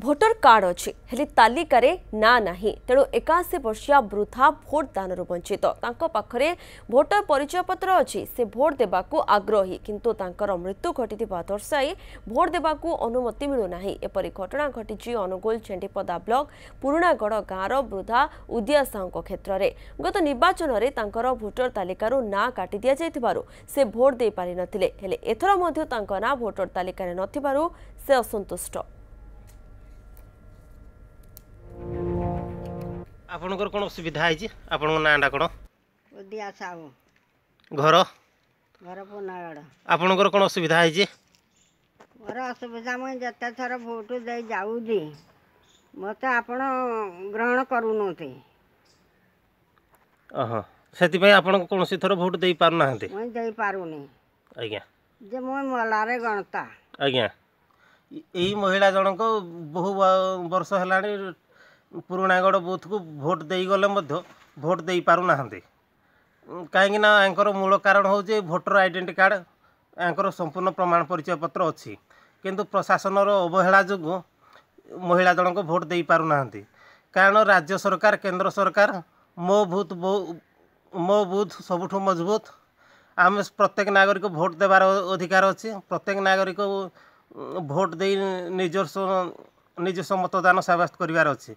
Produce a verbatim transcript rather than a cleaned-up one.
Voter card अच्छी हेली तालिकार ना ना तेणु एकाशी वर्षिया वृथा भोटदान वंचित तांको पाखरे भोटर परिचय पत्र अच्छी से भोट देवाकू आग्रही किंतु तांकर मृत्यु घटी दर्शाई भोट देवाकू अनुमति मिलूना। एपरी घटना घटी अनुगुल चेंडीपदा ब्लॉक पुराणागढ़ गाँव वृद्धा उदिया साहू क्षेत्र में गत निर्वाचन में तांकर भोटर तालिकार ना काटी दि जाइथिबारु से भोट दे पारि नथिले हेले एथरा मध्य तांको ना भोटर तालिकार नथिबारु से असंतुष्ट। आपनकर कोन सुविधा है जी आपन नाडा कोन उदिया साहू घर घर पुनागढ़ आपनकर कोन सुविधा है जी मोर असुविधा में जत्ता थर भोट दे जाऊ जी मत आपन ग्रहण करू नते अहा सेति पे आपन कोन से थर भोट दे पार नाहते मैं दे पारू नै आज्ञा जे मोय मलारे गणता आज्ञा एई महिला जनक बहु वर्ष हलाणी पुराणागढ़ बूथ को भोट देगले भोट दे पारना कहीं मूल कारण हूँ भोटर आइडेंट कार्ड या संपूर्ण प्रमाण परिचय पत्र अच्छी किंतु प्रशासन अवहेला जो महिला जनक भोट दे पारना कारण राज्य सरकार केंद्र सरकार मो बूथ मो बूथ सबुठ मजबूत आम प्रत्येक नागरिक भोट देवार अधिकार अच्छे प्रत्येक नागरिक भोट दे निजस्व निजस्व मतदान साब्यस्त करिवार अछि।